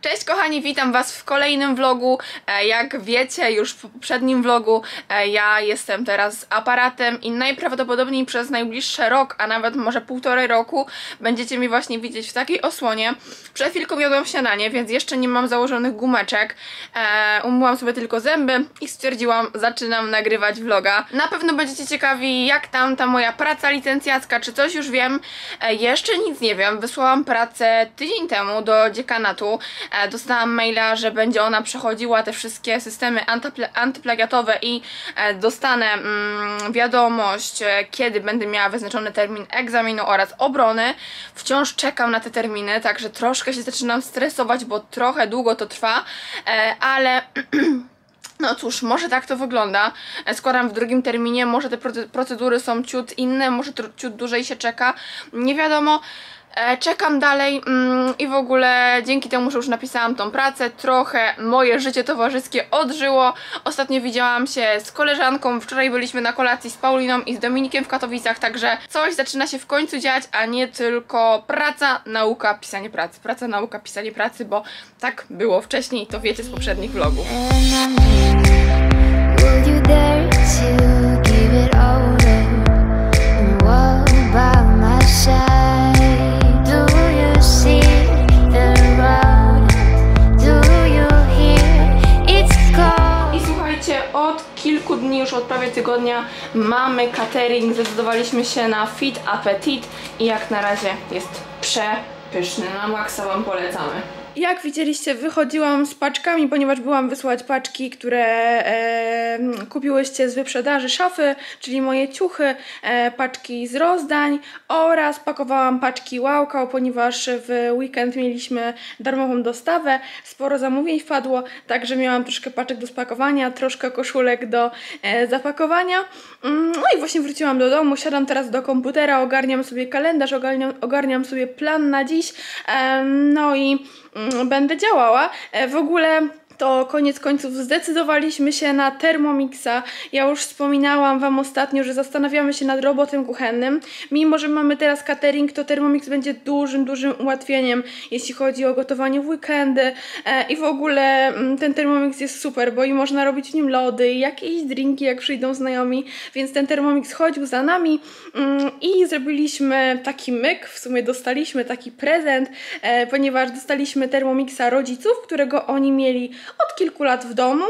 Cześć kochani, witam was w kolejnym vlogu. Jak wiecie już w poprzednim vlogu, ja jestem teraz z aparatem i najprawdopodobniej przez najbliższy rok, a nawet może półtorej roku będziecie mi właśnie widzieć w takiej osłonie. Przed chwilką jadłam śniadanie, więc jeszcze nie mam założonych gumeczek. Umyłam sobie tylko zęby i stwierdziłam, zaczynam nagrywać vloga. Na pewno będziecie ciekawi, jak tam ta moja praca licencjacka, czy coś już wiem. Jeszcze nic nie wiem, wysłałam pracę tydzień temu do dziekanatu. Dostałam maila, że będzie ona przechodziła te wszystkie systemy antyplagiatowe i dostanę wiadomość, kiedy będę miała wyznaczony termin egzaminu oraz obrony. Wciąż czekam na te terminy, także troszkę się zaczynam stresować, bo trochę długo to trwa, ale... No cóż, może tak to wygląda. Składam w drugim terminie, może te procedury są ciut inne, może ciut dłużej się czeka, nie wiadomo. Czekam dalej i w ogóle dzięki temu, że już napisałam tą pracę, trochę moje życie towarzyskie odżyło. Ostatnio widziałam się z koleżanką, wczoraj byliśmy na kolacji z Pauliną i z Dominikiem w Katowicach, także coś zaczyna się w końcu dziać, a nie tylko praca, nauka, pisanie pracy. Praca, nauka, pisanie pracy, bo tak było wcześniej, to wiecie z poprzednich vlogów. Kilku dni, już od prawie tygodnia, mamy catering, zdecydowaliśmy się na Fit Appetit i jak na razie jest przepyszny, na maksa wam polecamy. Jak widzieliście, wychodziłam z paczkami, ponieważ byłam wysłać paczki, które kupiłyście z wyprzedaży szafy, czyli moje ciuchy, paczki z rozdań oraz pakowałam paczki Wow Cow, ponieważ w weekend mieliśmy darmową dostawę, sporo zamówień wpadło, także miałam troszkę paczek do spakowania, troszkę koszulek do zapakowania. No i właśnie wróciłam do domu, siadam teraz do komputera, ogarniam sobie kalendarz, ogarniam sobie plan na dziś, no i będę działała. W ogóle to koniec końców zdecydowaliśmy się na Thermomixa. Ja już wspominałam wam ostatnio, że zastanawiamy się nad robotem kuchennym. Mimo że mamy teraz catering, to Thermomix będzie dużym ułatwieniem, jeśli chodzi o gotowanie w weekendy. I w ogóle ten Thermomix jest super, bo i można robić w nim lody, jakieś drinki, jak przyjdą znajomi. Więc ten Thermomix chodził za nami i zrobiliśmy taki myk, w sumie dostaliśmy taki prezent, ponieważ dostaliśmy Thermomixa rodziców, którego oni mieli od kilku lat w domu,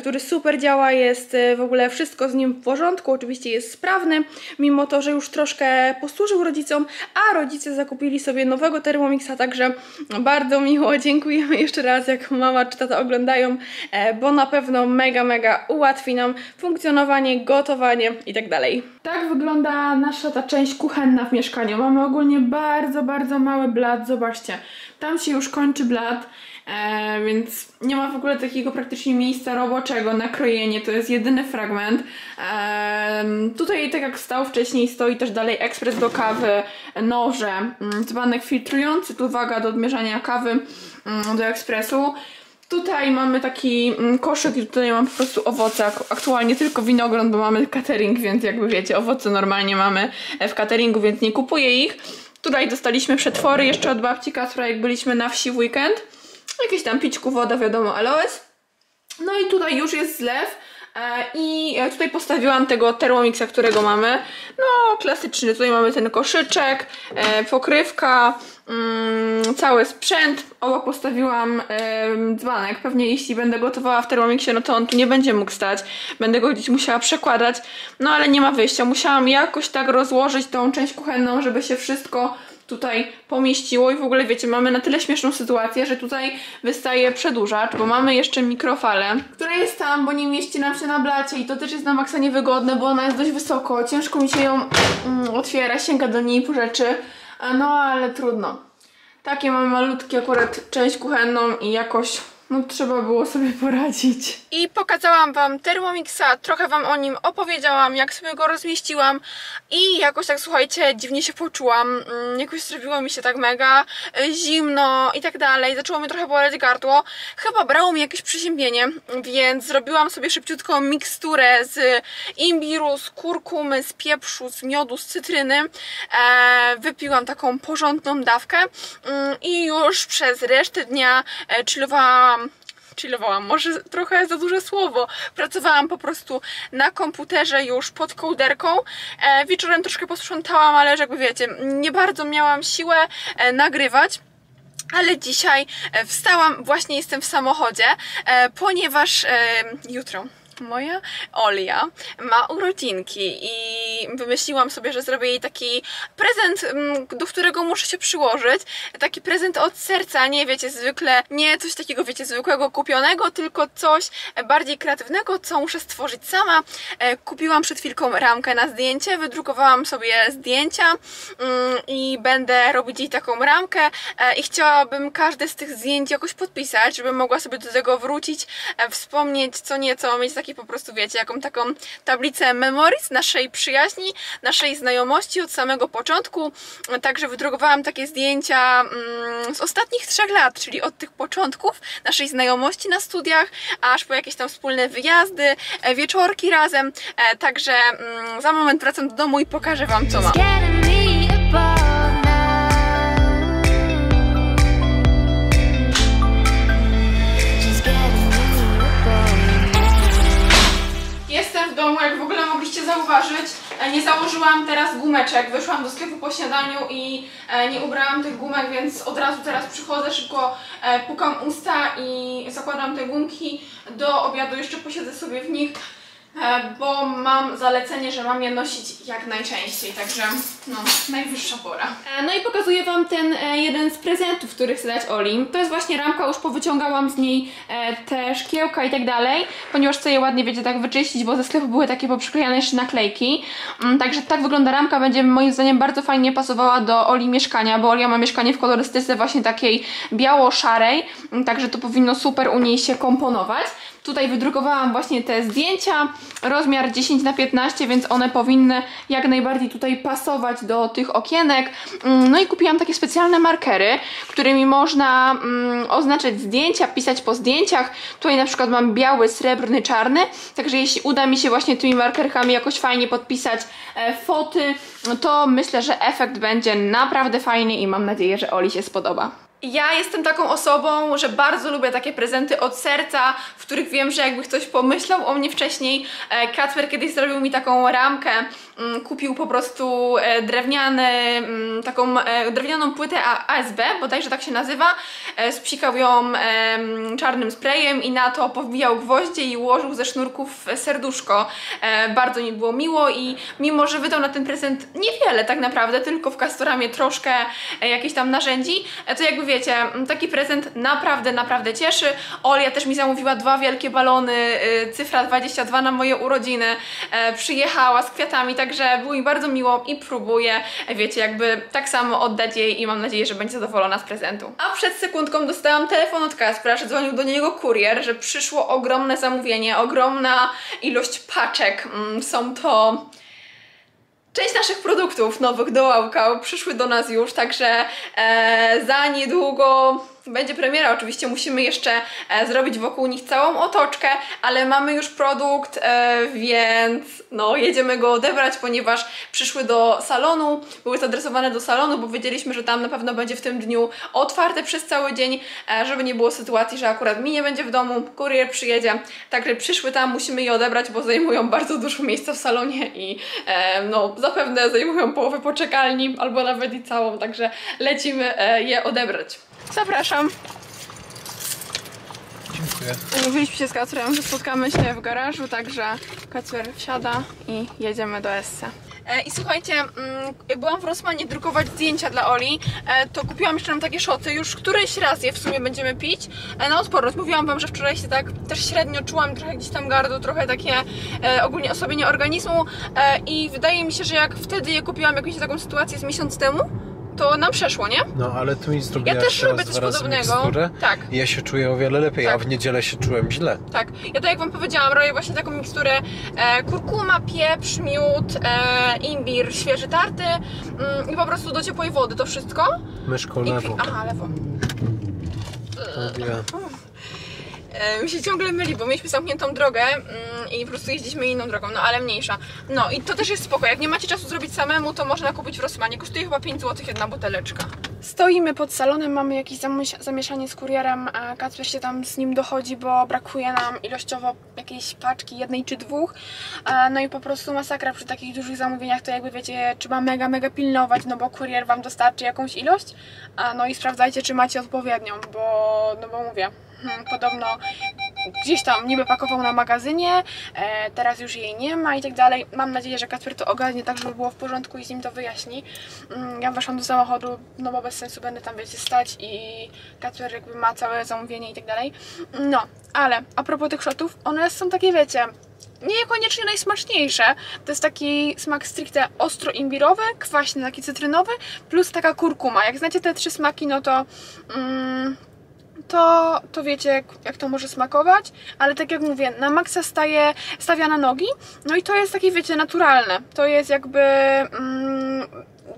który super działa, jest w ogóle wszystko z nim w porządku, oczywiście jest sprawny, mimo to, że już troszkę posłużył rodzicom, a rodzice zakupili sobie nowego Thermomixa, także bardzo miło, dziękujemy jeszcze raz, jak mama czy tata oglądają, bo na pewno mega ułatwi nam funkcjonowanie, gotowanie i tak dalej. Tak wygląda nasza ta część kuchenna w mieszkaniu. Mamy ogólnie bardzo mały blat, zobaczcie, tam się już kończy blat. Więc nie ma w ogóle takiego praktycznie miejsca roboczego na krojenie, to jest jedyny fragment. Tutaj tak jak stał wcześniej, stoi też dalej ekspres do kawy, noże, dzbanek filtrujący, tu waga do odmierzania kawy do ekspresu. Tutaj mamy taki koszyk i tutaj mam po prostu owoce, aktualnie tylko winogron, bo mamy catering, więc jakby wiecie, owoce normalnie mamy w cateringu, więc nie kupuję ich. Tutaj dostaliśmy przetwory jeszcze od babci Kacpra, jak byliśmy na wsi w weekend. Jakieś tam pićku, woda, wiadomo, aloes. No i tutaj już jest zlew i tutaj postawiłam tego Thermomixa, którego mamy. No klasyczny, tutaj mamy ten koszyczek, pokrywka, cały sprzęt. Obok postawiłam dzbanek. Pewnie jeśli będę gotowała w Thermomixie, no to on tu nie będzie mógł stać. Będę go gdzieś musiała przekładać. No ale nie ma wyjścia. Musiałam jakoś tak rozłożyć tą część kuchenną, żeby się wszystko tutaj pomieściło. I w ogóle wiecie, mamy na tyle śmieszną sytuację, że tutaj wystaje przedłużacz, bo mamy jeszcze mikrofalę, która jest tam, bo nie mieści nam się na blacie i to też jest na maksa niewygodne, bo ona jest dość wysoko, ciężko mi się ją otwiera, sięga do niej po rzeczy, no ale trudno. Takie mamy malutkie akurat część kuchenną i jakoś No trzeba było sobie poradzić. I pokazałam wam Thermomixa, trochę wam o nim opowiedziałam, jak sobie go rozmieściłam i jakoś tak, słuchajcie, dziwnie się poczułam, jakoś zrobiło mi się tak mega zimno i tak dalej, zaczęło mi trochę boleć gardło, chyba brało mi jakieś przeziębienie, więc zrobiłam sobie szybciutko miksturę z imbiru, z kurkumy, z pieprzu, z miodu, z cytryny, wypiłam taką porządną dawkę i już przez resztę dnia chillowałam, może trochę za duże słowo, pracowałam po prostu na komputerze już pod kołderką, wieczorem troszkę posprzątałam, ale jakby wiecie, nie bardzo miałam siłę nagrywać. Ale dzisiaj wstałam, właśnie jestem w samochodzie, ponieważ jutro moja Olia ma urodzinki i wymyśliłam sobie, że zrobię jej taki prezent, do którego muszę się przyłożyć. Taki prezent od serca, nie wiecie, zwykle, nie coś takiego, wiecie, zwykłego kupionego, tylko coś bardziej kreatywnego, co muszę stworzyć sama. Kupiłam przed chwilką ramkę na zdjęcie, wydrukowałam sobie zdjęcia i będę robić jej taką ramkę i chciałabym każde z tych zdjęć jakoś podpisać, żebym mogła sobie do tego wrócić, wspomnieć co nieco, mieć taki po prostu, wiecie, jaką taką tablicę memories naszej przyjaźni, naszej znajomości od samego początku. Także wydrukowałam takie zdjęcia z ostatnich 3 lat, czyli od tych początków naszej znajomości na studiach, aż po jakieś tam wspólne wyjazdy, wieczorki razem. Także za moment wracam do domu i pokażę wam, co mam. Jestem w domu, jak w ogóle mogliście zauważyć, nie założyłam teraz gumeczek, wyszłam do sklepu po śniadaniu i nie ubrałam tych gumek, więc od razu teraz przychodzę, szybko pukam usta i zakładam te gumki, do obiadu jeszcze posiedzę sobie w nich, bo mam zalecenie, że mam je nosić jak najczęściej, także no, najwyższa pora. No i pokazuję wam ten jeden z prezentów, który chcę dać Oli. To jest właśnie ramka, już powyciągałam z niej te szkiełka i tak dalej, ponieważ chcę je ładnie, wiecie, tak wyczyścić, bo ze sklepu były takie poprzyklejane jeszcze naklejki. Także tak wygląda ramka, będzie moim zdaniem bardzo fajnie pasowała do Oli mieszkania, bo Olia ma mieszkanie w kolorystyce właśnie takiej biało-szarej, także to powinno super u niej się komponować. Tutaj wydrukowałam właśnie te zdjęcia, rozmiar 10×15, więc one powinny jak najbardziej tutaj pasować do tych okienek. No i kupiłam takie specjalne markery, którymi można oznaczać zdjęcia, pisać po zdjęciach. Tutaj na przykład mam biały, srebrny, czarny, także jeśli uda mi się właśnie tymi markerkami jakoś fajnie podpisać foty, to myślę, że efekt będzie naprawdę fajny i mam nadzieję, że Oli się spodoba. Ja jestem taką osobą, że bardzo lubię takie prezenty od serca, w których wiem, że jakby ktoś pomyślał o mnie wcześniej. Kacper kiedyś zrobił mi taką ramkę, kupił po prostu drewnianą płytę ASB, bodajże tak się nazywa, spsikał ją czarnym sprayem i na to powbijał gwoździe i ułożył ze sznurków serduszko. Bardzo mi było miło i mimo, że wydał na ten prezent niewiele tak naprawdę, tylko w Castoramie troszkę jakichś tam narzędzi, to jakby wiecie, taki prezent naprawdę, naprawdę cieszy. Olia też mi zamówiła 2 wielkie balony, cyfra 22 na moje urodziny, przyjechała z kwiatami, także było mi bardzo miło i próbuję, wiecie, jakby tak samo oddać jej i mam nadzieję, że będzie zadowolona z prezentu. A przed sekundką dostałam telefon od Kaspra, że dzwonił do niego kurier, że przyszło ogromne zamówienie, ogromna ilość paczek. Są to... Część naszych produktów nowych do Wow Cow przyszły do nas już, także za niedługo będzie premiera. Oczywiście musimy jeszcze zrobić wokół nich całą otoczkę, ale mamy już produkt, więc no, jedziemy go odebrać, ponieważ przyszły do salonu, były zadresowane do salonu, bo wiedzieliśmy, że tam na pewno będzie w tym dniu otwarte przez cały dzień, żeby nie było sytuacji, że akurat mi nie będzie w domu, kurier przyjedzie, także przyszły tam, musimy je odebrać, bo zajmują bardzo dużo miejsca w salonie i no, zapewne zajmują połowę poczekalni, albo nawet i całą, także lecimy je odebrać. Zapraszam. Dziękuję. Umówiliśmy się z Kacperem, że spotkamy się w garażu, także Kacper wsiada i jedziemy do Esse. I słuchajcie, jak byłam w Rossmanie drukować zdjęcia dla Oli, to kupiłam jeszcze nam takie szoty, już któryś raz je w sumie będziemy pić na odporność. Mówiłam wam, że wczoraj się tak też średnio czułam, trochę gdzieś tam gardło, trochę takie ogólnie osłabienie organizmu i wydaje mi się, że jak wtedy je kupiłam, jakąś taką sytuację z miesiąc temu, to nam przeszło, nie? No, ale tu mi zrobiłaś ja też robię coś podobnego. Tak. I ja się czuję o wiele lepiej, tak. A w niedzielę się czułem źle. Tak. Ja tak jak wam powiedziałam, robię właśnie taką miksturę kurkuma, pieprz, miód, imbir, świeży tarty i po prostu do ciepłej wody to wszystko. Myszką lewo. Aha, lewo. Mi się ciągle myli, bo mieliśmy zamkniętą drogę i po prostu jeździliśmy inną drogą, no ale mniejsza. No i to też jest spoko, jak nie macie czasu zrobić samemu, to można kupić w Rossmanie, kosztuje chyba 5 zł jedna buteleczka. Stoimy pod salonem, mamy jakieś zamieszanie z kurierem, Kacper się tam z nim dochodzi, bo brakuje nam ilościowo jakiejś paczki, jednej czy dwóch. No i po prostu masakra przy takich dużych zamówieniach, to jakby wiecie, trzeba mega pilnować, no bo kurier wam dostarczy jakąś ilość. No i sprawdzajcie, czy macie odpowiednią, bo, no bo mówię, podobno gdzieś tam niby pakował na magazynie, teraz już jej nie ma i tak dalej. Mam nadzieję, że Kacper to ogarnie tak, żeby było w porządku i z nim to wyjaśni. Ja weszłam do samochodu, no bo bez sensu będę tam, wiecie, stać i Kacper jakby ma całe zamówienie i tak dalej. No, ale a propos tych szotów, one są takie, wiecie, niekoniecznie najsmaczniejsze. To jest taki smak stricte ostro-imbirowy, kwaśny, taki cytrynowy, plus taka kurkuma. Jak znacie te trzy smaki, no to... To wiecie, jak to może smakować, ale tak jak mówię, na maksa stawia na nogi, no i to jest takie, wiecie, naturalne, to jest jakby,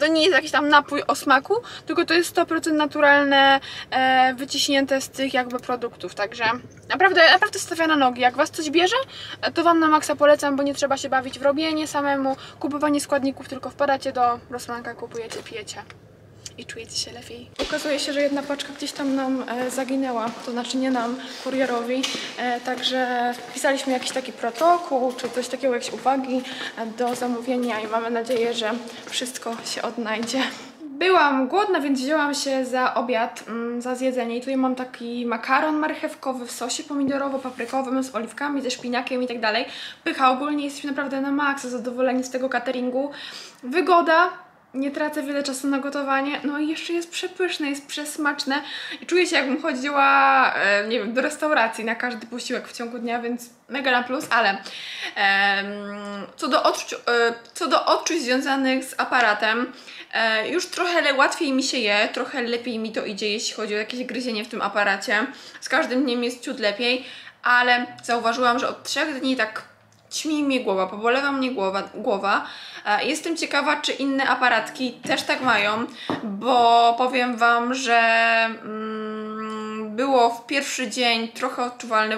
to nie jest jakiś tam napój o smaku, tylko to jest 100% naturalne, wyciśnięte z tych jakby produktów, także naprawdę stawia na nogi. Jak was coś bierze, to wam na maksa polecam, bo nie trzeba się bawić w robienie samemu, kupowanie składników, tylko wpadacie do Rossmanka, kupujecie, pijecie i czujecie się lepiej. Okazuje się, że jedna paczka gdzieś tam nam zaginęła, to znaczy nie nam, kurierowi, także wpisaliśmy jakiś taki protokół, czy coś takiego, jakieś uwagi do zamówienia i mamy nadzieję, że wszystko się odnajdzie. Byłam głodna, więc wzięłam się za obiad, za zjedzenie i tutaj mam taki makaron marchewkowy w sosie pomidorowo-paprykowym z oliwkami, ze szpinakiem i tak dalej. Pycha, ogólnie jesteśmy naprawdę na maksa zadowoleni z tego cateringu. Wygoda. Nie tracę wiele czasu na gotowanie, no i jeszcze jest przepyszne, jest przesmaczne i czuję się, jakbym chodziła, nie wiem, do restauracji na każdy posiłek w ciągu dnia, więc mega na plus, ale co do odczuć związanych z aparatem, już trochę łatwiej mi się je, trochę lepiej mi to idzie, jeśli chodzi o jakieś gryzienie w tym aparacie. Z każdym dniem jest ciut lepiej, ale zauważyłam, że od 3 dni tak ćmi mnie głowa, pobolewa mnie głowa. Jestem ciekawa, czy inne aparatki też tak mają, bo powiem wam, że było w pierwszy dzień trochę odczuwalny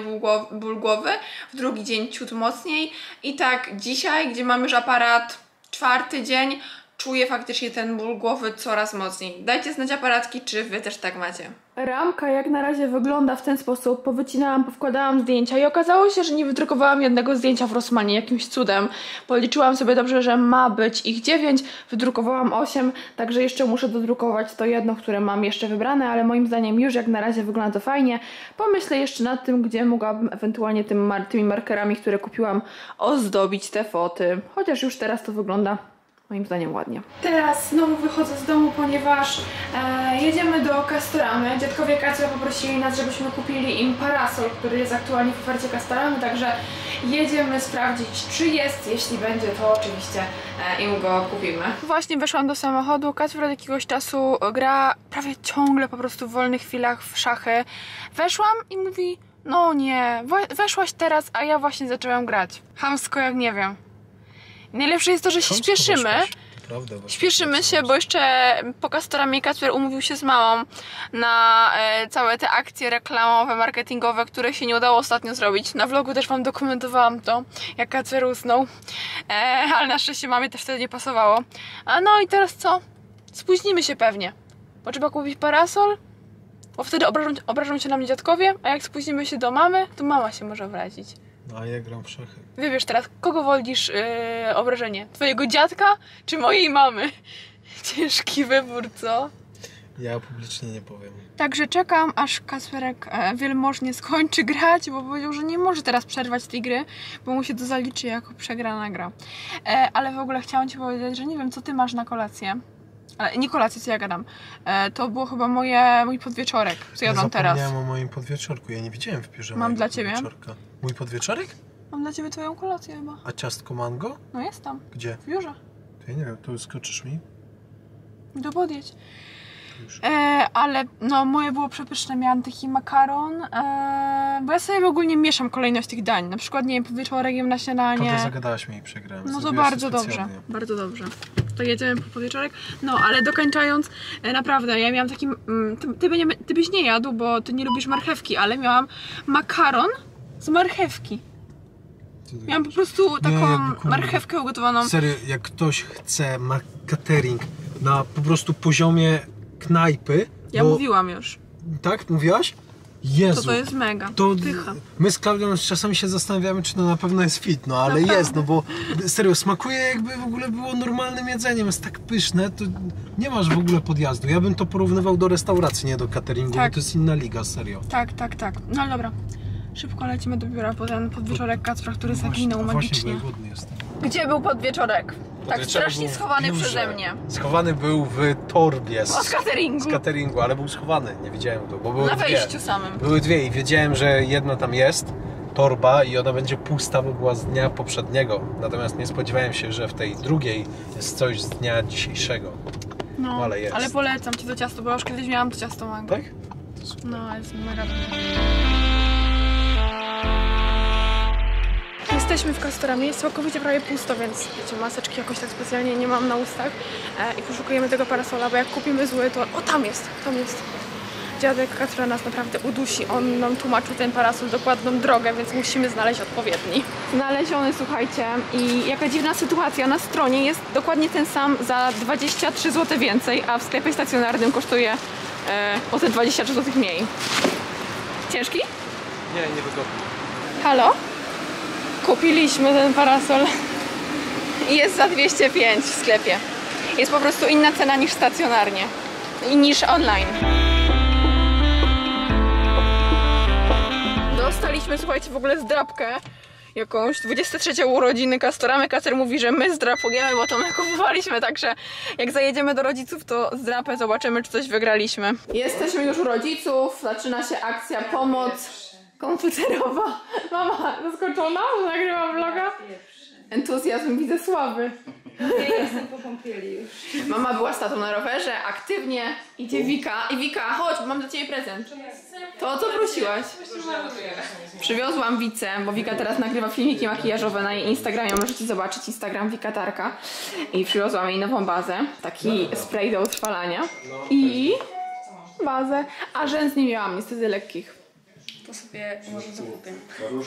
ból głowy, w drugi dzień ciut mocniej i tak dzisiaj, gdzie mam już aparat 4. dzień, czuję faktycznie ten ból głowy coraz mocniej. Dajcie znać aparatki, czy wy też tak macie. Ramka jak na razie wygląda w ten sposób, powycinałam, powkładałam zdjęcia i okazało się, że nie wydrukowałam jednego zdjęcia w Rossmanie, jakimś cudem. Policzyłam sobie dobrze, że ma być ich 9, wydrukowałam 8, także jeszcze muszę dodrukować to jedno, które mam jeszcze wybrane, ale moim zdaniem już jak na razie wygląda to fajnie. Pomyślę jeszcze nad tym, gdzie mogłabym ewentualnie tymi markerami, które kupiłam, ozdobić te foty, chociaż już teraz to wygląda moim zdaniem ładnie. Teraz znowu wychodzę z domu, ponieważ jedziemy do Castoramy. Dziadkowie Kacia poprosili nas, żebyśmy kupili im parasol, który jest aktualnie w ofercie Castoramy, także jedziemy sprawdzić, czy jest. Jeśli będzie, to oczywiście im go kupimy. Właśnie weszłam do samochodu. Kacper od jakiegoś czasu gra prawie ciągle po prostu w wolnych chwilach w szachy. Weszłam i mówi, no nie, weszłaś teraz, a ja właśnie zaczęłam grać. Chamsko jak nie wiem. Najlepsze jest to, że się śpieszymy. Prawda, śpieszymy się, bo jeszcze po Castoramy Kacper umówił się z mamą na całe te akcje reklamowe, marketingowe, które się nie udało ostatnio zrobić. Na vlogu też wam dokumentowałam to, jak Kacper usnął, ale na szczęście mamie też wtedy nie pasowało. A no i teraz co? Spóźnimy się pewnie, bo trzeba kupić parasol, bo wtedy obrażą się na mnie dziadkowie, a jak spóźnimy się do mamy, to mama się może obrazić. A ja gram w szachy. Wybierz teraz, kogo wolisz obrażenie? Twojego dziadka czy mojej mamy? Ciężki wybór, co? Ja publicznie nie powiem. Także czekam, aż Kacperek wielmożnie skończy grać, bo powiedział, że nie może teraz przerwać tej gry, bo mu się to zaliczy jako przegrana gra. Ale w ogóle chciałam ci powiedzieć, że nie wiem, co ty masz na kolację. Ale nie kolację, co ja gadam. To było chyba mój podwieczorek, co ja jadłam teraz. Ja zapomniałam o moim podwieczorku, ja nie widziałem w piżamie. Mam dla ciebie. Mój podwieczorek? Mam dla ciebie twoją kolację chyba. A ciastko mango? No jest tam. Gdzie? W biurze. Ja nie wiem, tu skoczysz mi? do podjedź. Ale no, moje było przepyszne, miałam taki makaron, bo ja sobie ogólnie mieszam kolejność tych dań, na przykład nie wiem, wieczorem na śniadanie. Potem zagadałaś mnie i przegrałem. No to bardzo dobrze, bardzo dobrze. To jedziemy po wieczorek. No, ale dokończając, naprawdę, ja miałam taki, ty byś nie jadł, bo ty nie lubisz marchewki, ale miałam makaron z marchewki. Miałam po prostu taką marchewkę ugotowaną. Serio, jak ktoś chce catering na po prostu poziomie knajpy. Ja mówiłam już. Tak? Mówiłaś? Jezu. To jest mega. To pycha. My z Klaudią czasami się zastanawiamy, czy to na pewno jest fit, no ale naprawdę jest, no bo serio, smakuje jakby w ogóle było normalnym jedzeniem, jest tak pyszne, to nie masz w ogóle podjazdu. Ja bym to porównywał do restauracji, nie do cateringu, tak. Bo to jest inna liga, serio. Tak, tak, tak. No dobra. Szybko lecimy do biura po ten podwieczorek Kacpra, który zaginął magicznie. Gdzie był podwieczorek? Tak strasznie schowany przeze mnie. Schowany był w torbie z cateringu, ale był schowany, nie widziałem go, bo były dwie. Na wejściu samym. Były dwie i wiedziałem, że jedna tam jest, torba, i ona będzie pusta, bo była z dnia poprzedniego. Natomiast nie spodziewałem się, że w tej drugiej jest coś z dnia dzisiejszego. No, ale jest. Ale polecam ci to ciasto, bo już kiedyś miałam to ciasto mango. Tak? To super. No, ale jest mega dobre. Jesteśmy w Castoramie, jest całkowicie prawie pusto, więc wiecie, maseczki jakoś tak specjalnie nie mam na ustach i poszukujemy tego parasola, bo jak kupimy zły, to... O, tam jest dziadek, który nas naprawdę udusi, on nam tłumaczył ten parasol, dokładną drogę, więc musimy znaleźć odpowiedni. Znaleziony, słuchajcie, i jaka dziwna sytuacja, na stronie jest dokładnie ten sam za 23 zł więcej, a w sklepie stacjonarnym kosztuje o te 23 zł mniej. Ciężki? Nie, niewygodny. Halo? Kupiliśmy ten parasol i jest za 205 w sklepie. Jest po prostu inna cena niż stacjonarnie i niż online. Dostaliśmy, słuchajcie, w ogóle zdrapkę jakąś. 23 urodziny Castoramy. Kacer mówi, że my zdrapujemy, bo to my kupowaliśmy, także jak zajedziemy do rodziców, to zdrapę, zobaczymy, czy coś wygraliśmy. Jesteśmy już u rodziców, zaczyna się akcja pomoc komputerowa. Mama, zaskoczona, że nagrywam vloga? Entuzjazm widzę słaby. Ja jestem po kąpieli już. Mama była z tatą na rowerze, aktywnie. Idzie Wika. I Wika, chodź, bo mam dla ciebie prezent. To, o co prosiłaś? Przywiozłam Wicę, bo Wika teraz nagrywa filmiki makijażowe na jej Instagramie. Możecie zobaczyć Instagram Wika Tarka. I przywiozłam jej nową bazę. Taki spray do utrwalania. I bazę. A rzęs nie miałam, niestety lekkich. To sobie może zakupię.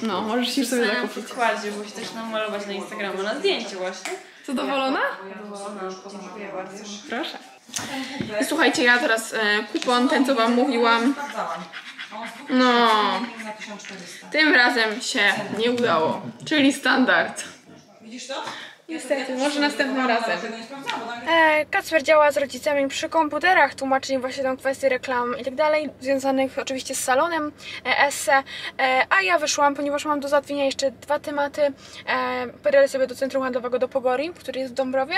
No, możesz już sobie zakupić. W podkładzie, bo się też namalować na Instagrama, na zdjęcie właśnie. Zadowolona? Zadowolona, dziękuję bardzo. Proszę. Słuchajcie, ja teraz kupon, ten co wam mówiłam. No, tym razem się nie udało, czyli standard. Widzisz to? Niestety, może następnym razem. Kacper działa z rodzicami przy komputerach, tłumaczy im właśnie tę kwestię reklam i tak dalej, związanych oczywiście z salonem Esse, a ja wyszłam, ponieważ mam do załatwienia jeszcze dwa tematy. Pojadę sobie do centrum handlowego do Pogori, który jest w Dąbrowie.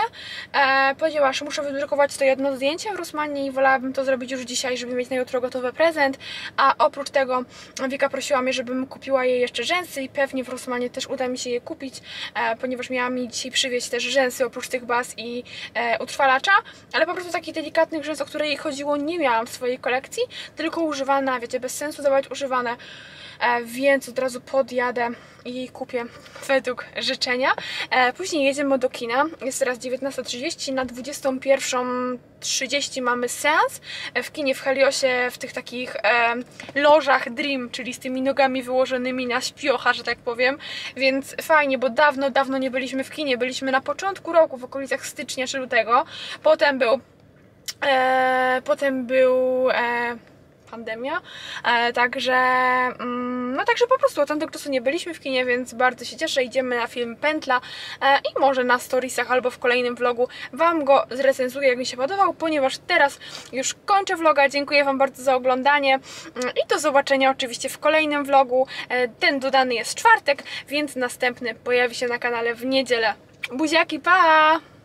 Powiedziała, że muszę wydrukować to jedno zdjęcie w Rusmanie i wolałabym to zrobić już dzisiaj, żeby mieć na jutro gotowy prezent, a oprócz tego Wika prosiła mnie, żebym kupiła jej jeszcze rzęsy i pewnie w Rusmanie też uda mi się je kupić, ponieważ miała mi dzisiaj przywieźć też rzęsy oprócz tych baz i utrwalacza, ale po prostu takich delikatnych rzęs, o które jej chodziło, nie miałam w swojej kolekcji, tylko używane, wiecie, bez sensu dawać używane, więc od razu podjadę i jej kupię według życzenia. Później jedziemy do kina, jest teraz 19:30, na 21:30 mamy seans w kinie w Heliosie, w tych takich lożach Dream, czyli z tymi nogami wyłożonymi na śpiocha, że tak powiem, więc fajnie, bo dawno, dawno nie byliśmy w kinie. Byliśmy na początku roku, w okolicach stycznia czy lutego, potem był pandemia, także po prostu od tamtego czasu nie byliśmy w kinie, więc bardzo się cieszę, idziemy na film Pętla i może na storiesach albo w kolejnym vlogu wam go zrecenzuję, jak mi się podobał, ponieważ teraz już kończę vloga, dziękuję wam bardzo za oglądanie i do zobaczenia oczywiście w kolejnym vlogu, ten dodany jest w czwartek, więc następny pojawi się na kanale w niedzielę. Buziaki, pa!